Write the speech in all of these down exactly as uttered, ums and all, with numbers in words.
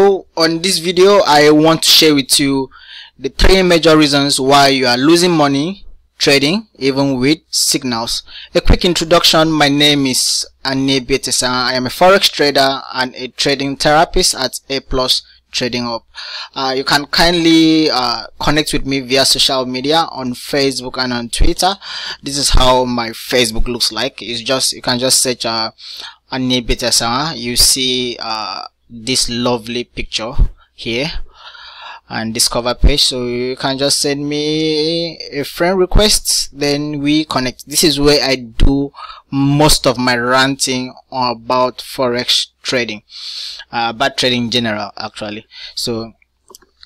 So on this video, I want to share with you the three major reasons why you are losing money trading even with signals. A quick introduction. My name is Ani Betesenga. I am a forex trader and a trading therapist at A Plus Trading Hub. Uh, you can kindly uh, connect with me via social media on Facebook and on Twitter. This is how my Facebook looks like. It's just, you can just search uh, Ani Betesenga. You see uh, this lovely picture here and this cover page. So you can just send me a friend request, then we connect. This is where I do most of my ranting about forex trading, uh, but trading in general actually. So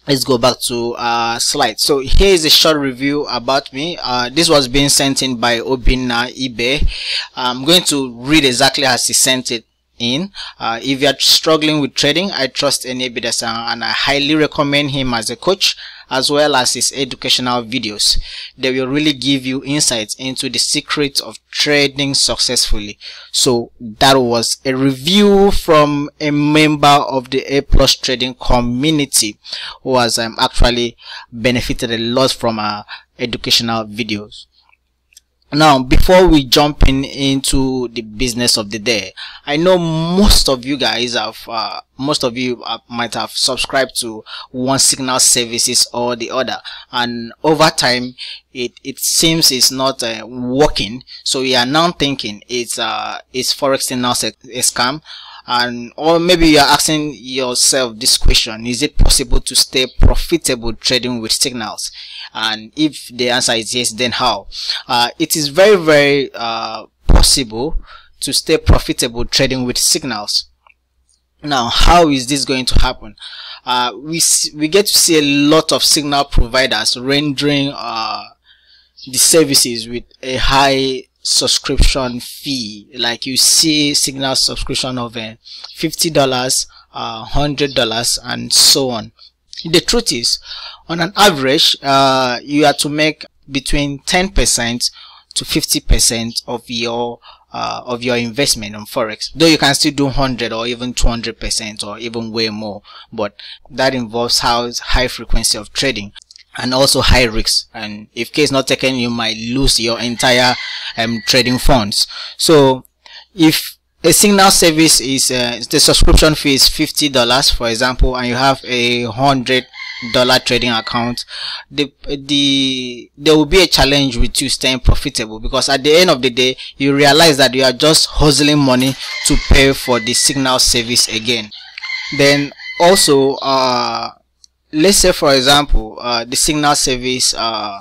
let's go back to uh slide. So here is a short review about me. Uh this was being sent in by Obinna Ibe. I'm going to read exactly as he sent it in. Uh, if you are struggling with trading, I trust Ani Betesenga and I highly recommend him as a coach, as well as his educational videos. They will really give you insights into the secrets of trading successfully. So that was a review from a member of the A Plus Trading community who has um, actually benefited a lot from our educational videos. Now, before we jump in into the business of the day, I know most of you guys have, uh, most of you uh, might have subscribed to one signal services or the other, and over time, it it seems it's not uh, working. So we are now thinking it's uh it's forex signals a, a scam, and or maybe you are asking yourself this question: is it possible to stay profitable trading with signals? And if the answer is yes, then how? Uh, it is very, very uh, possible to stay profitable trading with signals. Now, how is this going to happen? Uh, we we get to see a lot of signal providers rendering uh, the services with a high subscription fee. Like you see signal subscription of uh, fifty dollars, uh, one hundred dollars, and so on. The truth is, on an average, uh, you are to make between ten percent to fifty percent of your uh, of your investment on forex. Though you can still do one hundred or even two hundred percent or even way more, but that involves how high frequency of trading and also high risks. And if care is not taken, you might lose your entire um, trading funds. So, if a signal service is uh, the subscription fee is fifty dollars, for example, and you have a hundred dollar trading account, the the there will be a challenge with you staying profitable, because at the end of the day you realize that you are just hustling money to pay for the signal service again. Then also, uh let's say for example uh the signal service uh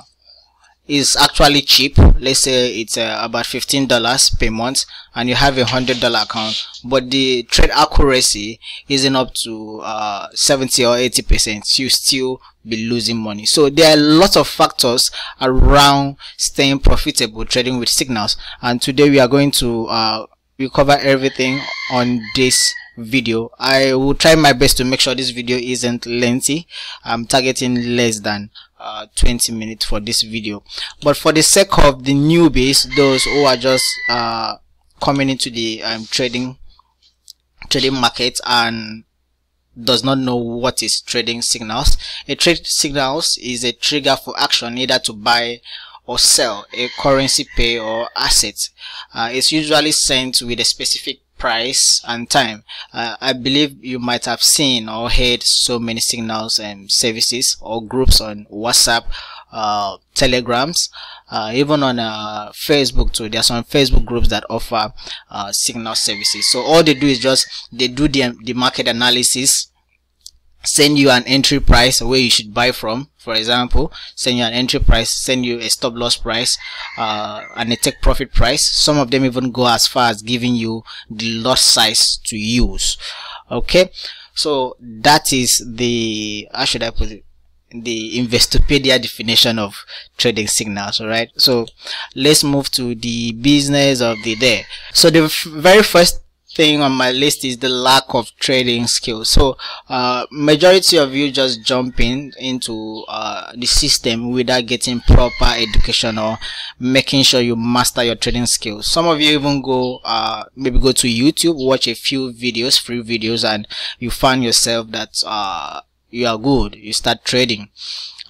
is actually cheap. Let's say it's uh, about fifteen dollars per month and you have a hundred dollar account, but the trade accuracy isn't up to uh, seventy or eighty percent. You still be losing money. So there are a lot of factors around staying profitable trading with signals, and today we are going to uh, cover everything on this video. I will try my best to make sure this video isn't lengthy. I'm targeting less than Uh, twenty minutes for this video, but for the sake of the newbies, those who are just uh, coming into the um, trading trading market and does not know what is trading signals. A trade signals is a trigger for action, either to buy or sell a currency pair or asset. Uh, it's usually sent with a specific price and time. uh, I believe you might have seen or heard so many signals and services or groups on WhatsApp, uh, telegrams, uh, even on uh, Facebook too. There are some Facebook groups that offer uh, signal services. So all they do is just they do the, the market analysis, send you an entry price where you should buy from, for example, send you an entry price, send you a stop loss price, uh, and a take profit price. Some of them even go as far as giving you the lot size to use. Okay, so that is the, how should I put it, the Investopedia definition of trading signals. All right, so let's move to the business of the day. So the very first thing on my list is the lack of trading skills. So uh majority of you just jumping into uh the system without getting proper education or making sure you master your trading skills. Some of you even go uh maybe go to YouTube, watch a few videos, free videos, and you find yourself that uh you are good, you start trading.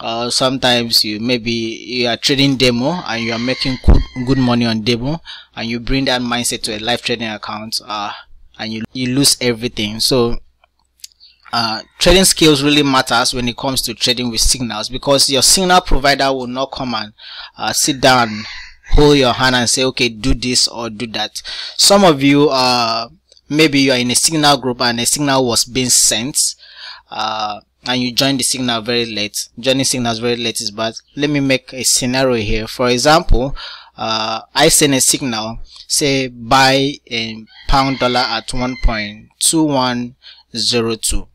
Uh, sometimes you maybe you are trading demo and you are making good, good money on demo, and you bring that mindset to a live trading account, uh, and you, you lose everything. So uh, trading skills really matters when it comes to trading with signals, because your signal provider will not come and uh, sit down, hold your hand and say, okay, do this or do that. Some of you, uh, maybe you are in a signal group and a signal was being sent, uh, and you join the signal very late. Joining signals very late is bad. Let me make a scenario here. For example, uh, I send a signal, say buy a pound dollar at one point two one zero two.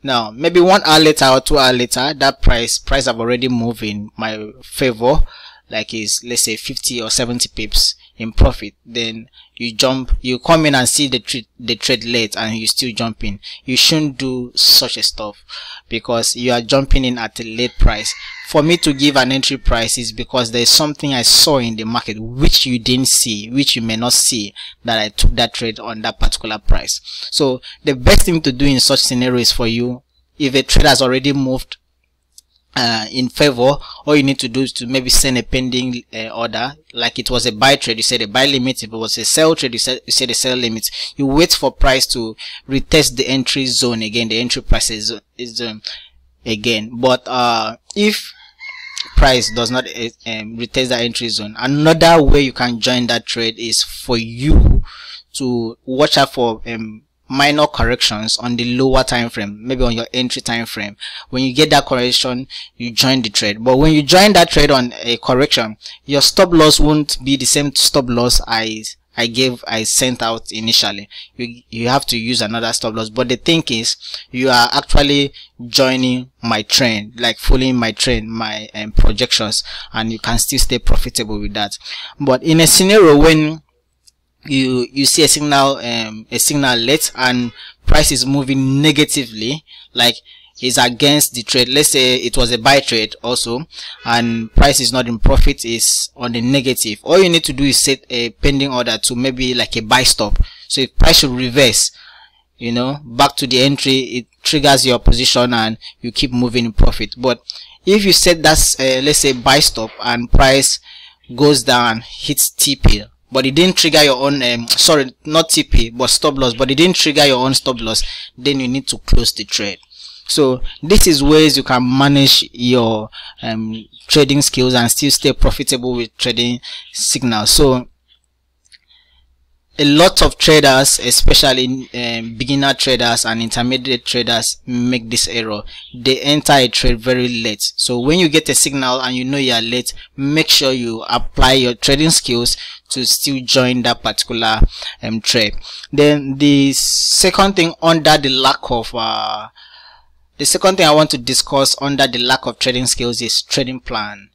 Now, maybe one hour later or two hours later, that price price have already moved in my favor, like is let's say fifty or seventy pips in profit. Then you jump, you come in and see the trade the trade late, and you still jump in. You shouldn't do such a stuff, because you are jumping in at a late price. For me to give an entry price is because there is something I saw in the market which you didn't see, which you may not see, that I took that trade on that particular price. So the best thing to do in such scenario is for you, if a trade has already moved Uh, in favor, all you need to do is to maybe send a pending uh, order. Like it was a buy trade, you set a buy limit. If it was a sell trade, you set, you set a sell limit. You wait for price to retest the entry zone again, the entry price is, is um, again. But uh, if price does not uh, um, retest the entry zone, another way you can join that trade is for you to watch out for um, minor corrections on the lower time frame, maybe on your entry time frame. When you get that correction, you join the trade. But when you join that trade on a correction, your stop loss won't be the same stop loss I I gave I sent out initially. You you have to use another stop loss. But the thing is, you are actually joining my trend, like following my trend, my um, projections, and you can still stay profitable with that. But in a scenario when you you see a signal um a signal late and price is moving negatively, like is against the trade. Let's say it was a buy trade also, and price is not in profit, is on the negative. All you need to do is set a pending order to maybe like a buy stop. So if price should reverse, you know, back to the entry, it triggers your position and you keep moving in profit. But if you set that uh, let's say buy stop and price goes down, hits T P, but it didn't trigger your own um, sorry not T P but stop loss, but it didn't trigger your own stop loss, then you need to close the trade. So this is ways you can manage your um, trading skills and still stay profitable with trading signals. So a lot of traders, especially um, beginner traders and intermediate traders, make this error. They enter a trade very late. So when you get a signal and you know you are late, make sure you apply your trading skills to still join that particular um, trade. Then the second thing under the lack of uh, the second thing I want to discuss under the lack of trading skills is trading plan.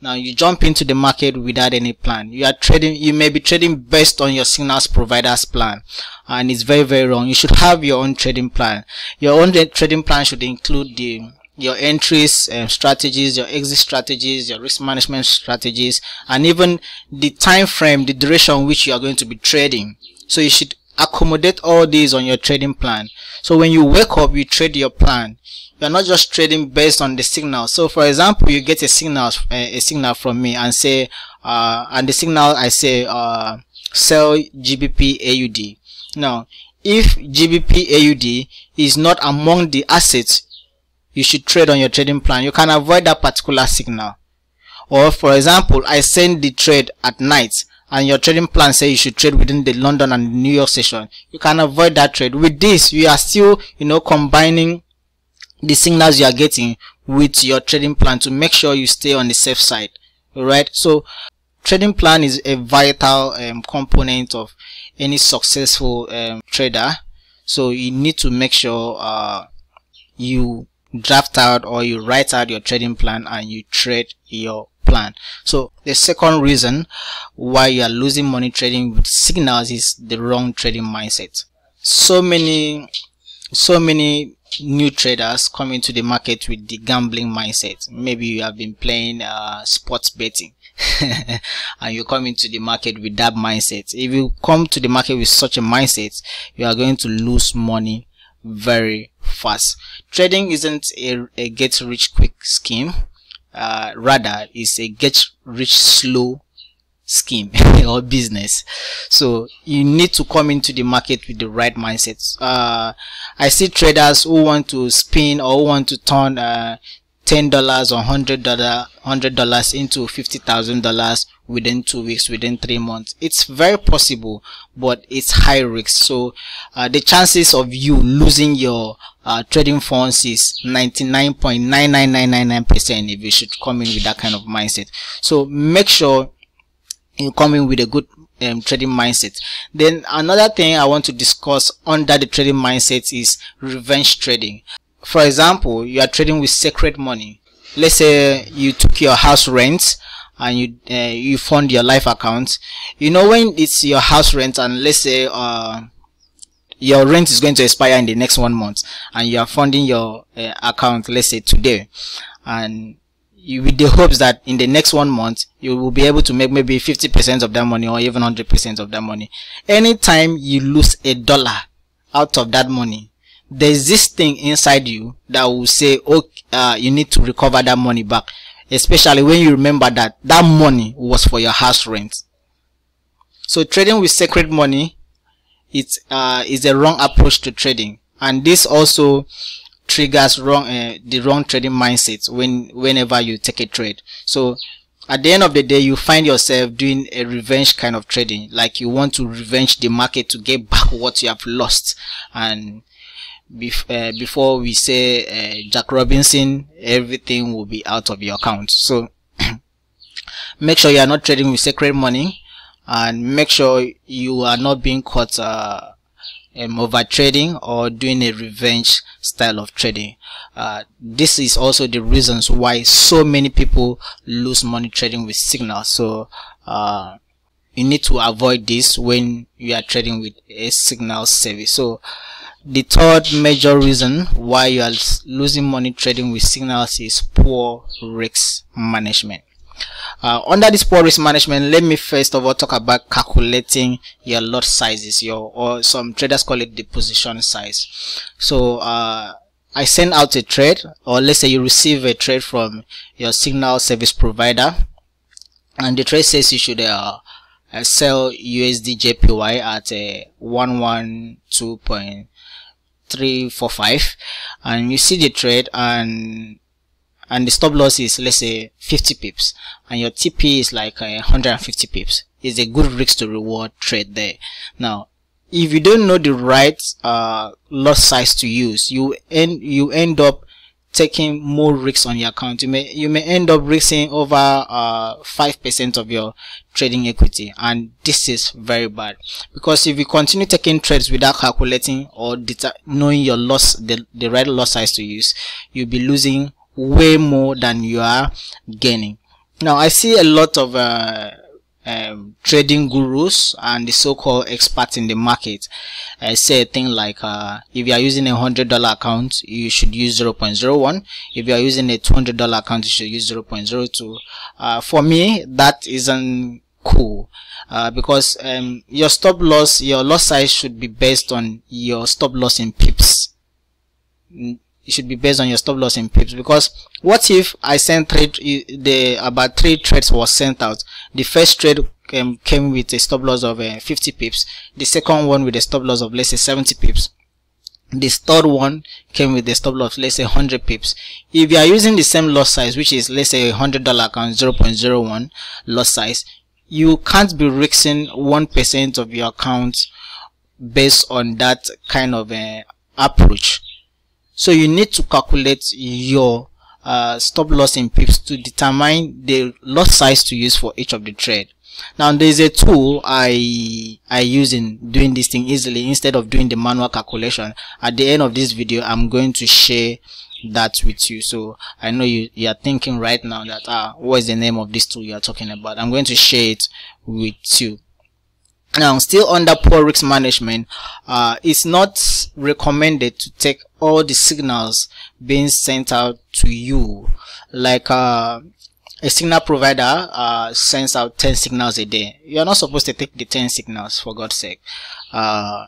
Now you jump into the market without any plan. You are trading, you may be trading based on your signals provider's plan, and it's very very wrong. You should have your own trading plan. Your own trading plan should include the your entries uh, strategies, your exit strategies, your risk management strategies, and even the time frame, the duration which you are going to be trading. So you should accommodate all these on your trading plan. So when you wake up, you trade your plan. You're not just trading based on the signal. So for example, you get a signal a signal from me and say uh and the signal I say uh sell G B P A U D. Now if G B P A U D is not among the assets you should trade on your trading plan, you can avoid that particular signal. Or for example, I send the trade at night and your trading plan say you should trade within the London and New York session, you can avoid that trade. With this, you are still, you know, combining the signals you are getting with your trading plan to make sure you stay on the safe side. All right, so trading plan is a vital um, component of any successful um, trader. So you need to make sure uh, you draft out or you write out your trading plan and you trade your plan. So the second reason why you are losing money trading with signals is the wrong trading mindset. so many so many new traders come into the market with the gambling mindset. Maybe you have been playing uh, sports betting and you come into the market with that mindset. If you come to the market with such a mindset, you are going to lose money very fast. Trading isn't a, a get rich quick scheme, uh, rather it's a get rich slow scheme or business. So you need to come into the market with the right mindsets. uh I see traders who want to spin or who want to turn uh ten dollars or hundred dollar hundred dollars into fifty thousand dollars within two weeks, within three months. It's very possible, but it's high risk. So uh, the chances of you losing your uh trading funds is ninety-nine point nine nine nine nine nine percent if you should come in with that kind of mindset. So make sure you come in with a good um, trading mindset. Then another thing I want to discuss under the trading mindset is revenge trading. For example, you are trading with sacred money. Let's say you took your house rent and you uh, you fund your life account. You know, when it's your house rent and let's say uh your rent is going to expire in the next one month, and you are funding your uh, account, let's say today, and you, with the hopes that in the next one month you will be able to make maybe fifty percent of that money or even one hundred percent of that money. Anytime you lose a dollar out of that money, there's this thing inside you that will say, "Oh, uh, you need to recover that money back." Especially when you remember that that money was for your house rent. So trading with sacred money, it's uh, is a wrong approach to trading, and this also triggers wrong uh, the wrong trading mindsets when whenever you take a trade. So at the end of the day, you find yourself doing a revenge kind of trading, like you want to revenge the market to get back what you have lost. And bef uh, before we say uh, Jack Robinson, everything will be out of your account. So make sure you are not trading with sacred money, and make sure you are not being caught uh, Um, over trading or doing a revenge style of trading. Uh, this is also the reasons why so many people lose money trading with signals. So uh, you need to avoid this when you are trading with a signal service. So the third major reason why you are losing money trading with signals is poor risk management. Uh, under this poor risk management, let me first of all talk about calculating your lot sizes, your or some traders call it the position size. So uh, I send out a trade, or let's say you receive a trade from your signal service provider, and the trade says you should uh, sell U S D J P Y at a one hundred twelve point three four five, and you see the trade, and and the stop loss is let's say fifty pips, and your T P is like uh, one hundred fifty pips. It's a good risk to reward trade there. Now if you don't know the right uh lot size to use, you end you end up taking more risks on your account. You may you may end up risking over uh five percent of your trading equity, and this is very bad, because if you continue taking trades without calculating or knowing your loss, the, the right lot size to use, you'll be losing way more than you are gaining. Now I see a lot of uh, um, trading gurus and the so-called experts in the market uh, say a thing like uh, if you are using a hundred dollar account, you should use zero point zero one. If you are using a two hundred dollar account, you should use zero point zero two. Uh, for me, that isn't cool, uh, because um, your stop loss, your loss size should be based on your stop loss in pips. It should be based on your stop loss in pips, because what if I sent trade the about three trades was sent out. The first trade um, came with a stop loss of uh, fifty pips, the second one with a stop loss of let's say seventy pips, this third one came with a stop loss let's say one hundred pips. If you are using the same loss size, which is let's say a hundred dollar account zero point zero one loss size, you can't be risking one percent of your account based on that kind of uh, approach. So you need to calculate your uh, stop loss in pips to determine the lot size to use for each of the trade. Now there is a tool I I use in doing this thing easily instead of doing the manual calculation. At the end of this video, I'm going to share that with you. So I know you, you are thinking right now that ah, what is the name of this tool you are talking about? I'm going to share it with you. Now, still under poor risk management, uh, it's not recommended to take all the signals being sent out to you. Like uh, a signal provider uh, sends out ten signals a day. You're not supposed to take the ten signals, for God's sake. Uh,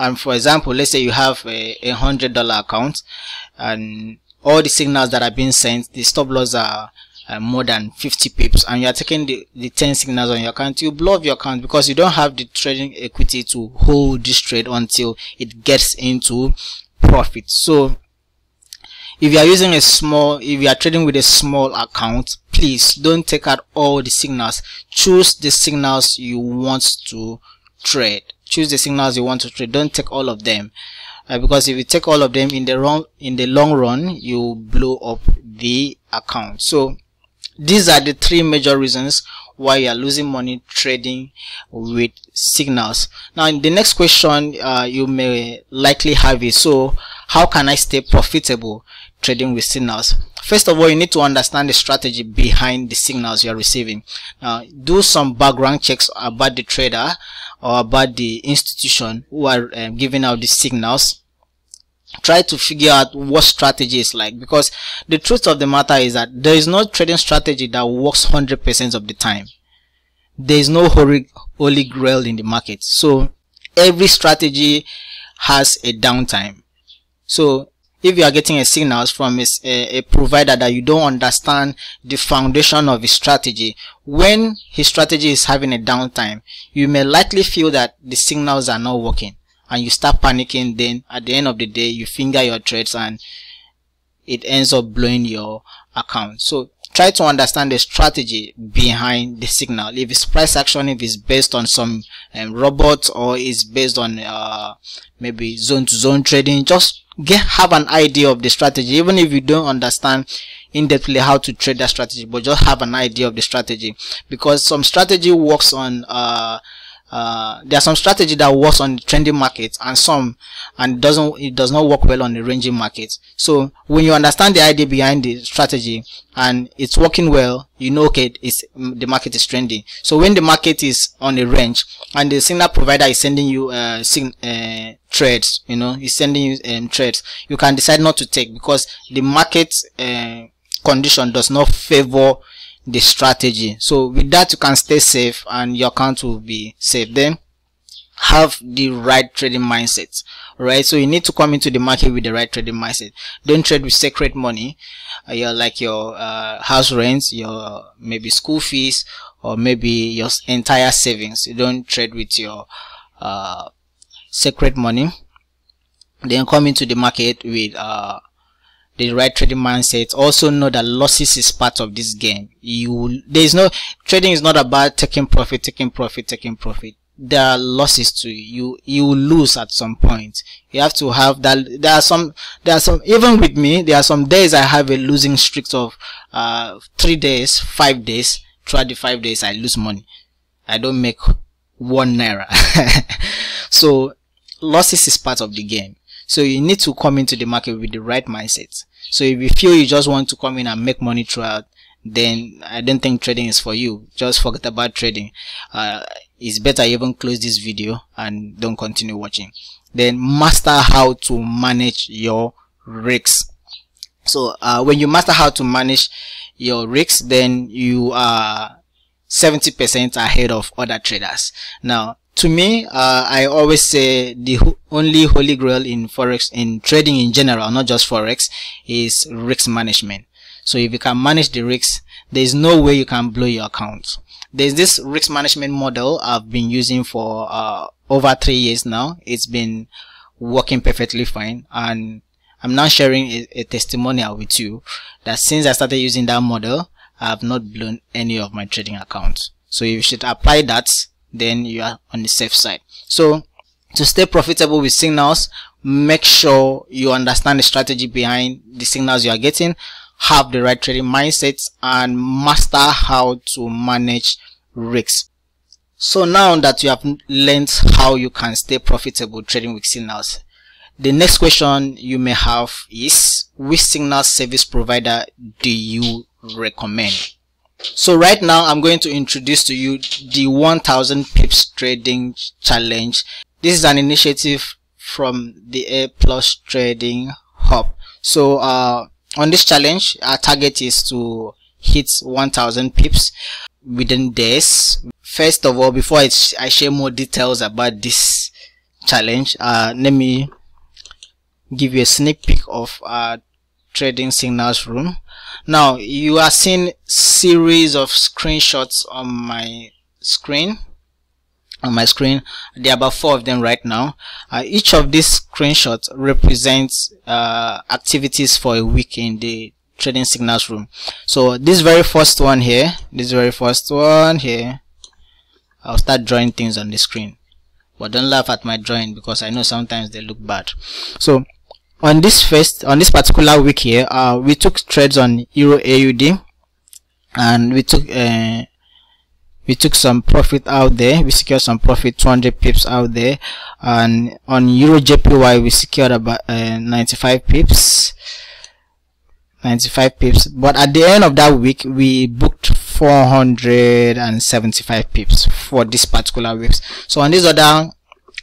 and for example, let's say you have a, a hundred dollar account, and all the signals that are being sent, the stop loss are Uh, more than fifty pips, and you are taking the, the ten signals on your account. You blow up your account because you don't have the trading equity to hold this trade until it gets into profit. So if you are using a small, if you are trading with a small account, please don't take out all the signals. Choose the signals you want to trade. Choose the signals you want to trade. Don't take all of them, uh, because if you take all of them, in the wrong, in the long run, you blow up the account. So these are the three major reasons why you are losing money trading with signals. Now, in the next question, uh, you may likely have is, so how can I stay profitable trading with signals? First of all, you need to understand the strategy behind the signals you are receiving. Now, uh, do some background checks about the trader or about the institution who are um, giving out the signals. Try to figure out what strategy is like, because the truth of the matter is that there is no trading strategy that works one hundred percent of the time. There is no holy grail in the market. So every strategy has a downtime. So if you are getting a signals from a, a provider that you don't understand the foundation of his strategy, when his strategy is having a downtime, you may likely feel that the signals are not working, and you start panicking. Then at the end of the day, you finger your trades and it ends up blowing your account. So try to understand the strategy behind the signal. If it's price action, if it's based on some um, robots, or it's based on uh, maybe zone to zone trading, just get have an idea of the strategy. Even if you don't understand in depthly how to trade that strategy, but just have an idea of the strategy, because some strategy works on uh Uh, there are some strategy that works on the trending market, and some and doesn't it does not work well on the ranging market. So when you understand the idea behind the strategy and it's working well, you know, okay, it's the market is trending. So when the market is on a range and the signal provider is sending you uh, sign, uh trades, you know, is sending you um, trades, you can decide not to take, because the market uh, condition does not favor the strategy. So with that, you can stay safe and your account will be safe. Then have the right trading mindset. All right, so you need to come into the market with the right trading mindset. Don't trade with sacred money, uh, your, like your uh, house rents, your maybe school fees, or maybe your entire savings. You don't trade with your uh, sacred money. Then come into the market with uh, the right trading mindset. Also know that losses is part of this game. You there is no trading is not about taking profit, taking profit, taking profit. There are losses to you. You will lose at some point. You have to have that. There are some. There are some. Even with me, there are some days I have a losing streak of uh, three days, five days. Throughout the five days, I lose money. I don't make one naira. So losses is part of the game. So you need to come into the market with the right mindset. So if you feel you just want to come in and make money throughout, then I don't think trading is for you. Just forget about trading. Uh, it's better you even close this video and don't continue watching. Then master how to manage your risks. So uh, when you master how to manage your risks, then you are seventy percent ahead of other traders. Now, to me, uh, I always say the ho only holy grail in forex, in trading in general, not just forex, is risk management. So if you can manage the risks, there is no way you can blow your account. There's this risk management model I've been using for uh, over three years now. It's been working perfectly fine, and I'm now sharing a, a testimonial with you that since I started using that model, I have not blown any of my trading accounts. So you should apply that. Then you are on the safe side. So to stay profitable with signals, make sure you understand the strategy behind the signals you are getting, have the right trading mindset, and master how to manage risks. So now that you have learned how you can stay profitable trading with signals, the next question you may have is, which signal service provider do you recommend? So right now I'm going to introduce to you the one thousand pips trading challenge. This is an initiative from the A Plus Trading Hub. So uh, on this challenge, our target is to hit one thousand pips within days. First of all, before I, sh I share more details about this challenge, uh, let me give you a sneak peek of our trading signals room. Now you are seeing series of screenshots on my screen. On my screen, there are about four of them right now. Uh, each of these screenshots represents uh, activities for a week in the trading signals room. So this very first one here, this very first one here, I'll start drawing things on the screen. But don't laugh at my drawing because I know sometimes they look bad. So on this first, on this particular week here, uh, we took trades on euro A U D, and we took uh, we took some profit out there. We secured some profit, two hundred pips out there, and on euro J P Y we secured about uh, ninety-five pips. But at the end of that week, we booked four hundred seventy-five pips for this particular week. So on this other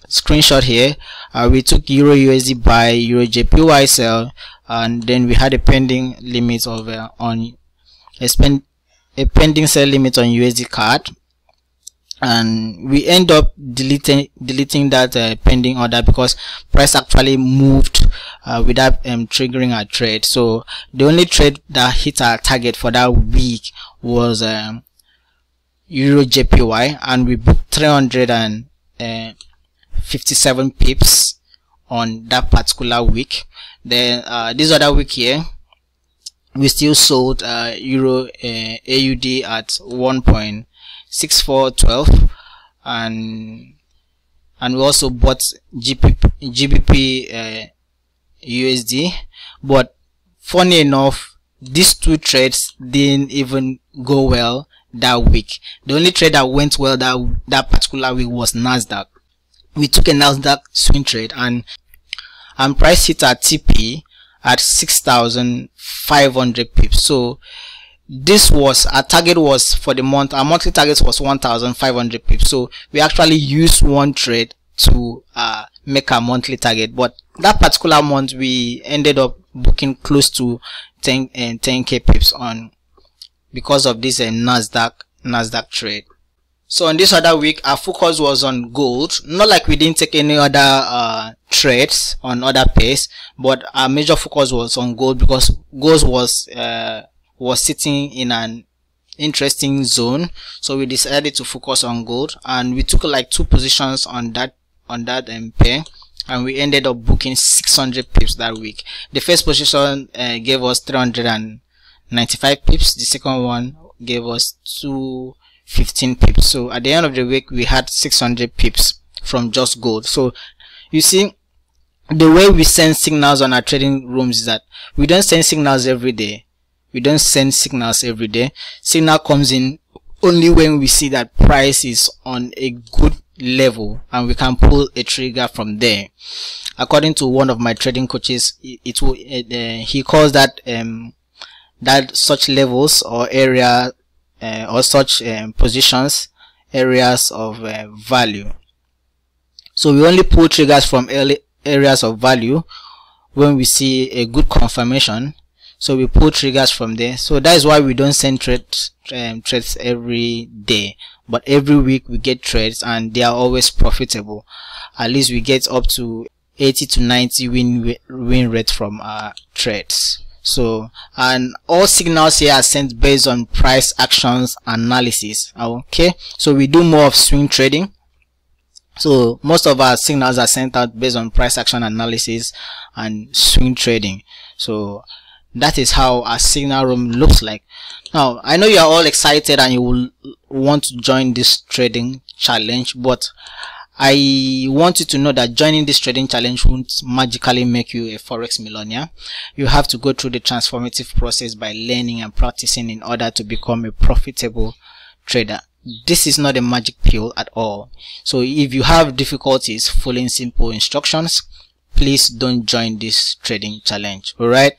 screenshot here, uh, we took euro U S D buy, euro J P Y sell, and then we had a pending limit of uh, on a, spend, a pending sell limit on U S D C A D, and we end up deleting deleting that uh, pending order because price actually moved uh, without um, triggering our trade. So the only trade that hit our target for that week was um, euro J P Y, and we booked three hundred fifty-seven pips on that particular week. Then uh, this other week here, we still sold uh, euro A U D at one point six four one two, and and we also bought G B P U S D. But funny enough, these two trades didn't even go well that week. The only trade that went well that that particular week was Nasdaq. We took a Nasdaq swing trade, and and price hit our T P at six thousand five hundred pips. So this was our target was for the month. Our monthly target was one thousand five hundred pips. So we actually used one trade to uh, make our monthly target. But that particular month, we ended up booking close to ten and ten K pips on because of this uh, Nasdaq Nasdaq trade. So on this other week, our focus was on gold. Not like we didn't take any other uh, trades on other pairs, but our major focus was on gold because gold was uh, was sitting in an interesting zone. So we decided to focus on gold, and we took like two positions on that on that um, pair, and we ended up booking six hundred pips that week. The first position uh, gave us three hundred ninety-five pips. The second one gave us two. fifteen pips. So at the end of the week, we had six hundred pips from just gold. So you see, the way we send signals on our trading rooms is that we don't send signals every day. We don't send signals every day. Signal comes in only when we see that price is on a good level and we can pull a trigger from there. According to one of my trading coaches, it, it will uh, he calls that um that such levels or area. Uh, or such um, positions areas of uh, value. So we only pull triggers from areas of value when we see a good confirmation. So we pull triggers from there. So that is why we don't send trades um, trades every day, but every week we get trades, and they are always profitable. At least we get up to eighty to ninety win win rate from our trades. So, and all signals here are sent based on price actions analysis. Okay, so we do more of swing trading. So most of our signals are sent out based on price action analysis and swing trading. So that is how our signal room looks like. Now I know you are all excited and you will want to join this trading challenge, but I want you to know that joining this trading challenge won't magically make you a forex millionaire. You have to go through the transformative process by learning and practicing in order to become a profitable trader. This is not a magic pill at all. So if you have difficulties following simple instructions, please don't join this trading challenge. All right.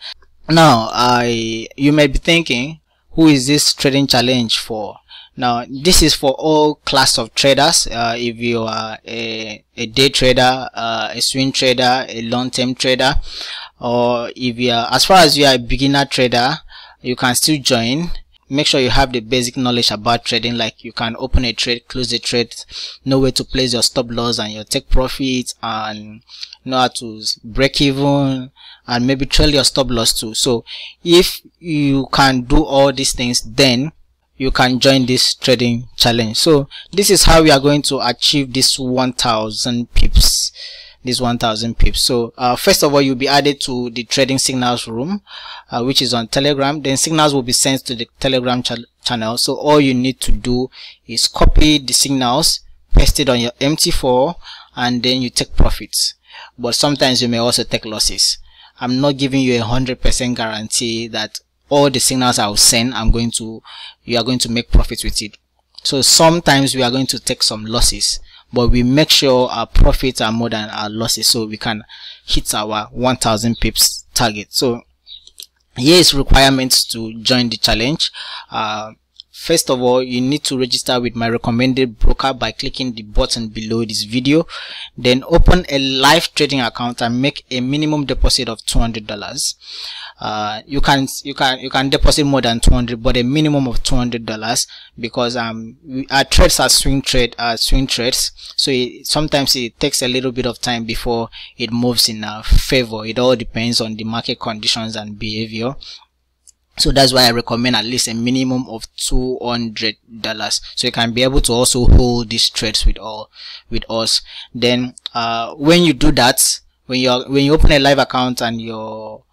Now, I you may be thinking, who is this trading challenge for? Now this is for all class of traders. Uh, if you are a, a day trader, uh, a swing trader, a long-term trader, or if you are, as far as you are a beginner trader, you can still join. Make sure you have the basic knowledge about trading, like you can open a trade, close a trade, know where to place your stop loss and your take profit, and know how to break even and maybe trail your stop loss too. So if you can do all these things, then you can join this trading challenge. So this is how we are going to achieve this one thousand pips, this one thousand pips. So uh, first of all, you'll be added to the trading signals room, uh, which is on Telegram. Then signals will be sent to the Telegram ch channel. So all you need to do is copy the signals, paste it on your M T four, and then you take profits. But sometimes you may also take losses. I'm not giving you a hundred percent guarantee that all the signals I will send, I'm going to, you are going to make profits with it. So sometimes we are going to take some losses, but we make sure our profits are more than our losses, so we can hit our one thousand pips target. So here is requirements to join the challenge. Uh, first of all, you need to register with my recommended broker by clicking the button below this video. Then open a live trading account and make a minimum deposit of two hundred dollars. Uh, you can you can you can deposit more than two hundred, but a minimum of two hundred dollars, because um we, our trades are swing trade uh, swing trades, so it, sometimes it takes a little bit of time before it moves in our favor. It all depends on the market conditions and behavior. So that's why I recommend at least a minimum of two hundred dollars, so you can be able to also hold these trades with all with us. Then uh, when you do that, when you when you open a live account and your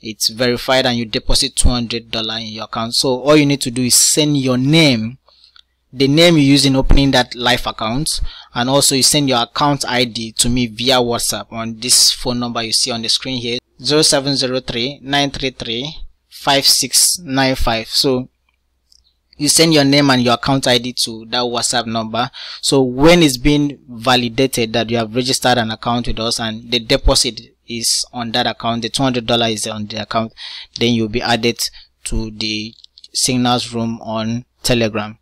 it's verified and you deposit two hundred dollars in your account, so all you need to do is send your name, the name you use in opening that live account, and also you send your account I D to me via WhatsApp on this phone number you see on the screen here, zero seven zero three, nine three three, five six nine five. So you send your name and your account I D to that WhatsApp number. So when it's been validated that you have registered an account with us and the deposit is on that account, the two hundred dollars is on the account, then you'll be added to the signals room on Telegram.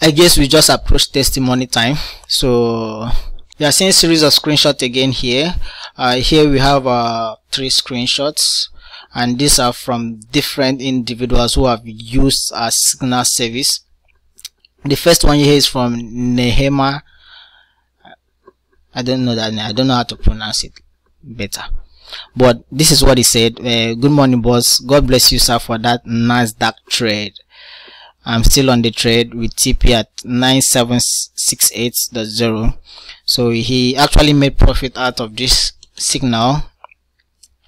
I guess we just approached testimony time. So you are seeing a series of screenshots again here. Uh, here we have uh, three screenshots, and these are from different individuals who have used our signal service. The first one here is from Nehema. I don't know that name. I don't know how to pronounce it better, but this is what he said. Uh, good morning, boss. God bless you, sir, for that Nasdaq trade. I'm still on the trade with T P at nine seven six eight point zero. So he actually made profit out of this signal.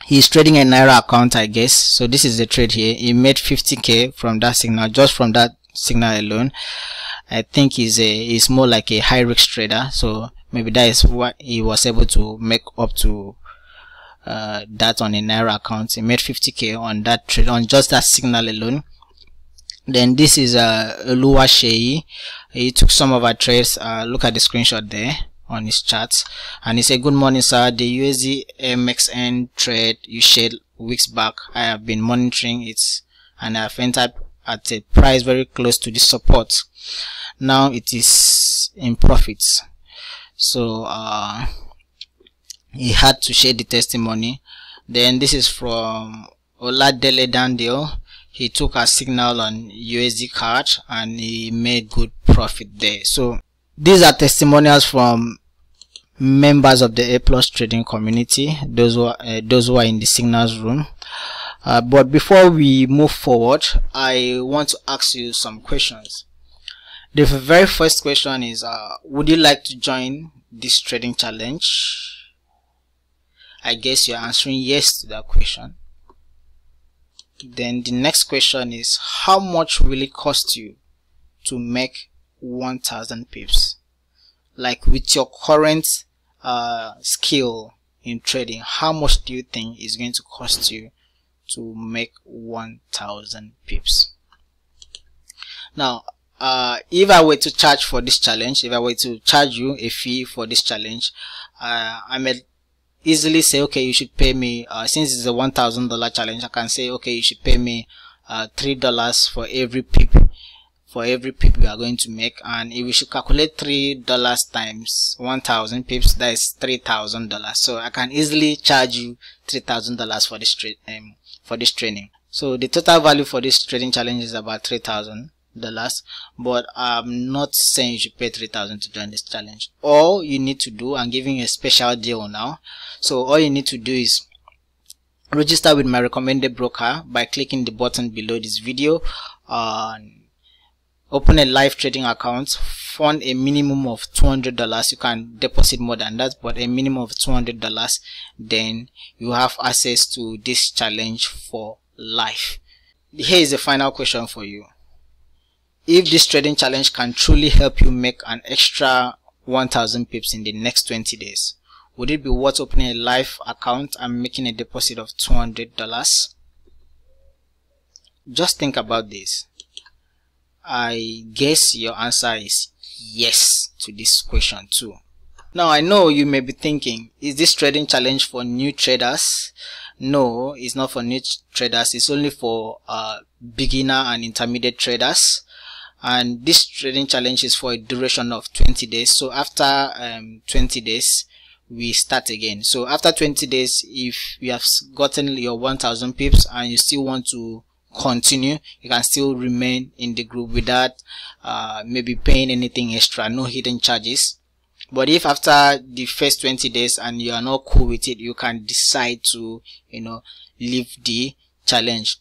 He's trading a Naira account, I guess. So this is the trade here. He made fifty K from that signal, just from that signal alone. I think he's a he's more like a high risk trader, so maybe that is what he was able to make up to. Uh, that on a Naira account, he made fifty K on that trade, on just that signal alone. Then this is uh, Oluwa Sheyi. He took some of our trades. Uh, look at the screenshot there on his charts, and he said, "Good morning, sir. The U S D M X N trade you shared weeks back, I have been monitoring it, and I have entered at a price very close to the support. Now it is in profits." So uh, he had to share the testimony. Then this is from Oladele Dandio. He took a signal on U S D C A D and he made good profit there. So these are testimonials from members of the A Plus Trading community, those who are, uh, those who are in the signals room. Uh, but before we move forward, I want to ask you some questions. The very first question is, uh, would you like to join this trading challenge? I guess you're answering yes to that question. Then the next question is, how much will it cost you to make one thousand pips? Like with your current uh, skill in trading, how much do you think is going to cost you to make one thousand pips? Now, uh if I were to charge for this challenge, if I were to charge you a fee for this challenge, uh I may easily say, okay, you should pay me, uh since it's a one thousand dollar challenge, I can say, okay, you should pay me uh, three dollars for every pip for every pip we are going to make. And if we should calculate three dollars times one thousand pips, that is three thousand dollars. So I can easily charge you three thousand dollars for this trade um, for this training. So the total value for this trading challenge is about three thousand dollars, but I'm not saying you should pay three thousand to join this challenge. All you need to do, I'm giving you a special deal now. So all you need to do is register with my recommended broker by clicking the button below this video. Uh, open a live trading account, fund a minimum of two hundred dollars. You can deposit more than that, but a minimum of two hundred dollars, then you have access to this challenge for life. Here is the final question for you. If this trading challenge can truly help you make an extra one thousand pips in the next twenty days, would it be worth opening a live account and making a deposit of two hundred dollars? Just think about this. I guess your answer is yes to this question too. Now, I know you may be thinking, is this trading challenge for new traders? No, it's not for new traders. It's only for uh, beginner and intermediate traders. And this trading challenge is for a duration of twenty days. So after um, twenty days, we start again. So after twenty days, if you have gotten your one thousand pips and you still want to continue, you can still remain in the group without uh, maybe paying anything extra, no hidden charges. But if after the first twenty days and you are not cool with it, you can decide to, you know, leave the challenge.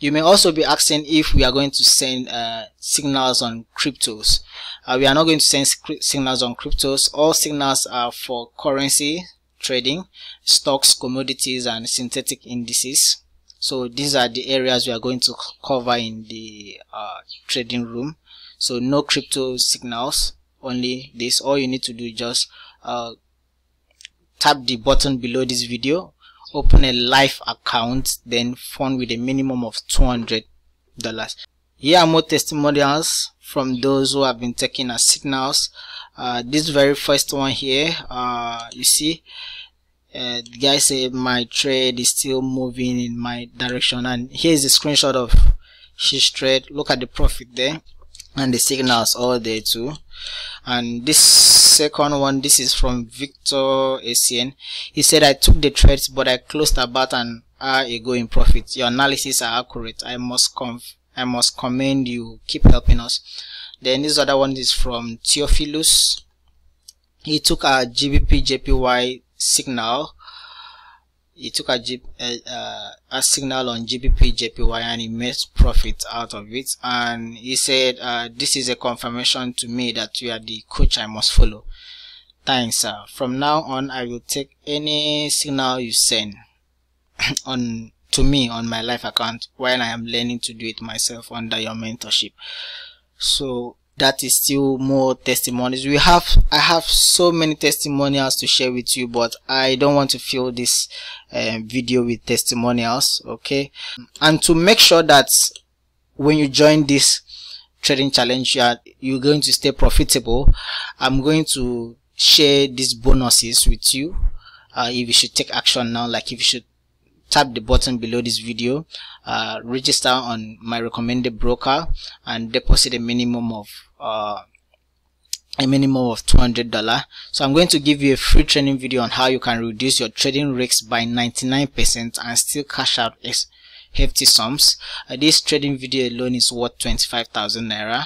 You may also be asking if we are going to send uh, signals on cryptos. Uh, we are not going to send signals on cryptos. All signals are for currency trading, stocks, commodities, and synthetic indices. So these are the areas we are going to cover in the uh, trading room. So no crypto signals, only this. All you need to do is just uh, tap the button below this video, open a live account, then fund with a minimum of two hundred dollars. Here are more testimonials from those who have been taking as signals. Uh, this very first one here, uh, you see, uh, the guy said my trade is still moving in my direction, and here's a screenshot of his trade. Look at the profit there and the signals all there too. And this second one, this is from Victor Asian. He said, I took the trades but I closed about an hour ago in profit. Your analysis are accurate. I must conf I must commend you. Keep helping us. Then this other one is from Theophilus. He took a G B P J P Y signal. He took a, G, uh, uh, a signal on G B P J P Y and he made profit out of it. And he said, uh, this is a confirmation to me that you are the coach I must follow. Thanks, sir. From now on, I will take any signal you send on to me on my live account while I am learning to do it myself under your mentorship. So that is still more testimonies. We have, I have so many testimonials to share with you, but I don't want to fill this uh, video with testimonials, okay? And to make sure that when you join this trading challenge, you are, you're going to stay profitable, I'm going to share these bonuses with you. Uh, if you should take action now, like if you should tap the button below this video, uh, register on my recommended broker and deposit a minimum of uh, a minimum of two hundred dollars. So I'm going to give you a free training video on how you can reduce your trading risks by ninety-nine percent and still cash out hefty sums. Uh, this trading video alone is worth twenty-five thousand naira.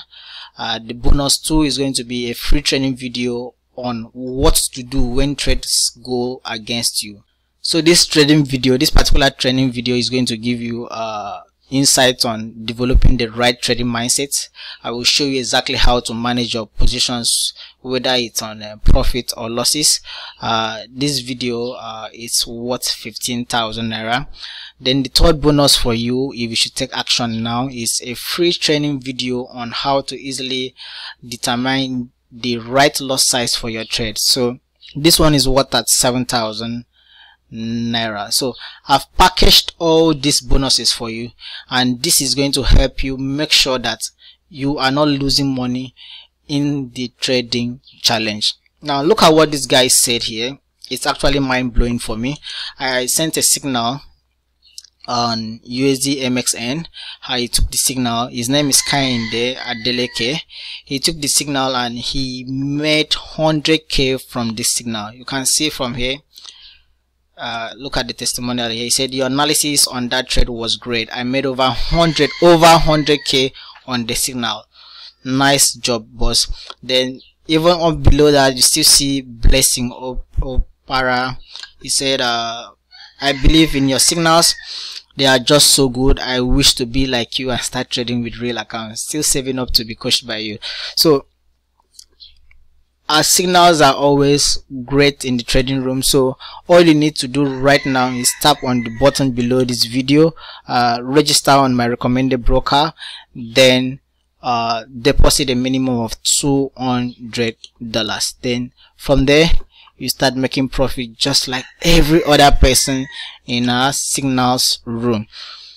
Uh, the bonus too is going to be a free training video on what to do when trades go against you. So this trading video, this particular training video is going to give you uh, insights on developing the right trading mindset. I will show you exactly how to manage your positions, whether it's on uh, profit or losses. Uh, this video uh, is worth fifteen thousand naira. Then the third bonus for you, if you should take action now, is a free training video on how to easily determine the right loss size for your trade. So this one is worth at seven thousand naira. So I've packaged all these bonuses for you, and this is going to help you make sure that you are not losing money in the trading challenge. Now look at what this guy said here. It's actually mind-blowing for me. I sent a signal on U S D M X N, how he took the signal. His name is Kainde Adeleke. He took the signal and he made one hundred K from this signal. You can see from here, uh, look at the testimonial here. He said, your analysis on that trade was great. I made over one hundred over one hundred K on the signal. Nice job, boss. Then even up below that, you still see Blessing Opara. He said, uh, I believe in your signals. They are just so good. I wish to be like you and start trading with real accounts. Still saving up to be coached by you. So our signals are always great in the trading room. So all you need to do right now is tap on the button below this video, uh, register on my recommended broker, then uh, deposit a minimum of two hundred dollars. Then from there, you start making profit just like every other person in our signals room.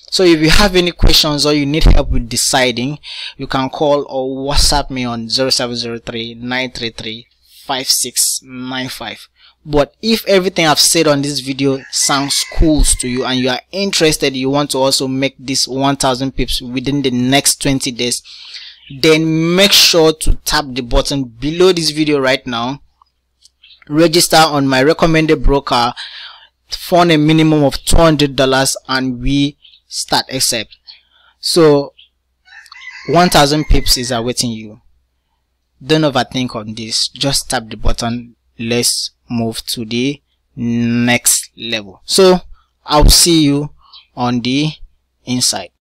So if you have any questions or you need help with deciding, you can call or WhatsApp me on zero seven zero three, nine three three, five six nine five. But if everything I've said on this video sounds cool to you and you are interested, you want to also make this one thousand pips within the next twenty days, then make sure to tap the button below this video right now, register on my recommended broker, fund a minimum of two hundred dollars, and we start accept. So one thousand pips is awaiting you. Don't overthink on this, just tap the button. Let's move to the next level. So I'll see you on the inside.